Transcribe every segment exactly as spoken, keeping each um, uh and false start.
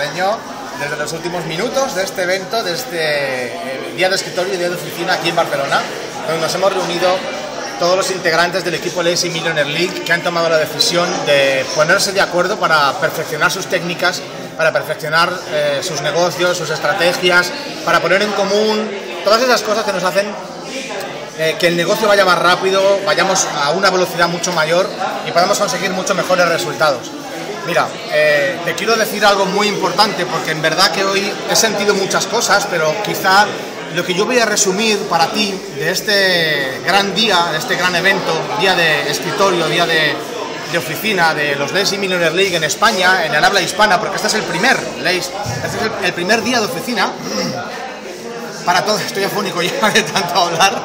Desde los últimos minutos de este evento, desde el día de escritorio y día de oficina aquí en Barcelona, donde nos hemos reunido todos los integrantes del equipo Lacey Millionaire League que han tomado la decisión de ponerse de acuerdo para perfeccionar sus técnicas, para perfeccionar eh, sus negocios, sus estrategias, para poner en común todas esas cosas que nos hacen eh, que el negocio vaya más rápido, vayamos a una velocidad mucho mayor y podamos conseguir mucho mejores resultados. Mira, eh, te quiero decir algo muy importante, porque en verdad que hoy he sentido muchas cosas, pero quizá lo que yo voy a resumir para ti de este gran día, de este gran evento, día de escritorio, día de, de oficina de los Lacey Millionaire League en España, en el habla hispana, porque este es el primer, Lacey, este es el, el primer día de oficina, para todos, estoy afónico ya de tanto hablar.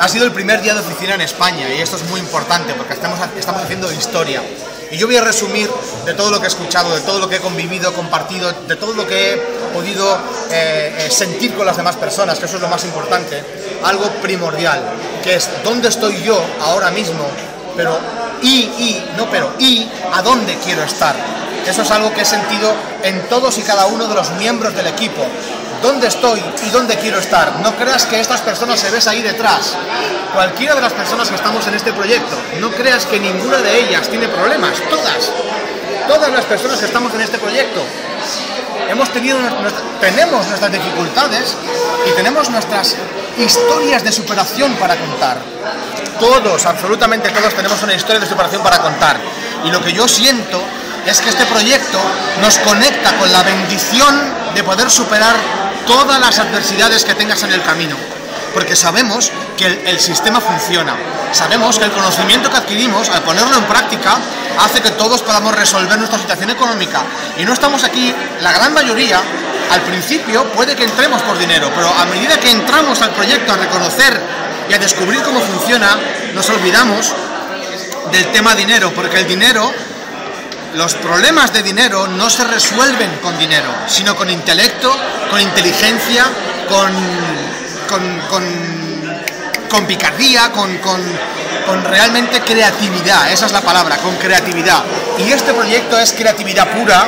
Ha sido el primer día de oficina en España y esto es muy importante porque estamos, estamos haciendo historia. Y yo voy a resumir de todo lo que he escuchado, de todo lo que he convivido, compartido, de todo lo que he podido eh, sentir con las demás personas, que eso es lo más importante, algo primordial, que es dónde estoy yo ahora mismo, pero y, y, no pero, y a dónde quiero estar. Eso es algo que he sentido en todos y cada uno de los miembros del equipo. ¿Dónde estoy y dónde quiero estar? No creas que estas personas se ves ahí detrás. Cualquiera de las personas que estamos en este proyecto, no creas que ninguna de ellas tiene problemas. Todas, todas las personas que estamos en este proyecto, hemos tenido, tenemos nuestras dificultades y tenemos nuestras historias de superación para contar. Todos, absolutamente todos, tenemos una historia de superación para contar. Y lo que yo siento es que este proyecto nos conecta con la bendición de poder superar todas las adversidades que tengas en el camino. Porque sabemos que el, el sistema funciona. Sabemos que el conocimiento que adquirimos, al ponerlo en práctica, hace que todos podamos resolver nuestra situación económica. Y no estamos aquí, la gran mayoría, al principio puede que entremos por dinero, pero a medida que entramos al proyecto a reconocer y a descubrir cómo funciona, nos olvidamos del tema dinero, porque el dinero... Los problemas de dinero no se resuelven con dinero, sino con intelecto, con inteligencia, con, con, con, con picardía, con, con, con realmente creatividad, esa es la palabra, con creatividad. Y este proyecto es creatividad pura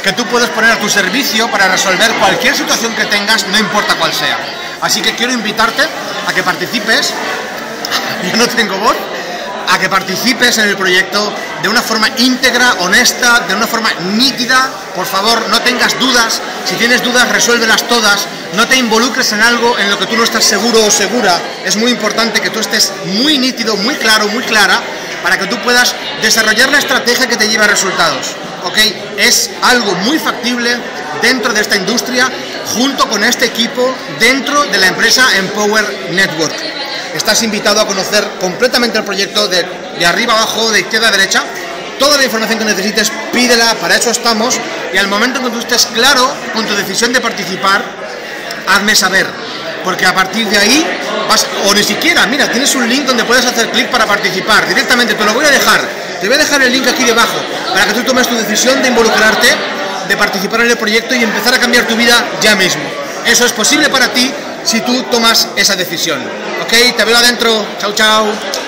que tú puedes poner a tu servicio para resolver cualquier situación que tengas, no importa cuál sea. Así que quiero invitarte a que participes, yo no tengo voz, a que participes en el proyecto de una forma íntegra, honesta, de una forma nítida. Por favor, no tengas dudas. Si tienes dudas, resuélvelas todas. No te involucres en algo en lo que tú no estás seguro o segura. Es muy importante que tú estés muy nítido, muy claro, muy clara, para que tú puedas desarrollar la estrategia que te lleve a resultados. ¿Ok? Es algo muy factible dentro de esta industria, junto con este equipo, dentro de la empresa Empower Network. Estás invitado a conocer completamente el proyecto de, de arriba abajo, de izquierda a derecha. Toda la información que necesites, pídela, para eso estamos. Y al momento que tú estés claro con tu decisión de participar, hazme saber. Porque a partir de ahí, vas, o ni siquiera, mira, tienes un link donde puedes hacer clic para participar. Directamente, te lo voy a dejar. Te voy a dejar el link aquí debajo, para que tú tomes tu decisión de involucrarte, de participar en el proyecto y empezar a cambiar tu vida ya mismo. Eso es posible para ti si tú tomas esa decisión. Ok, te veo adentro. Chao, chao.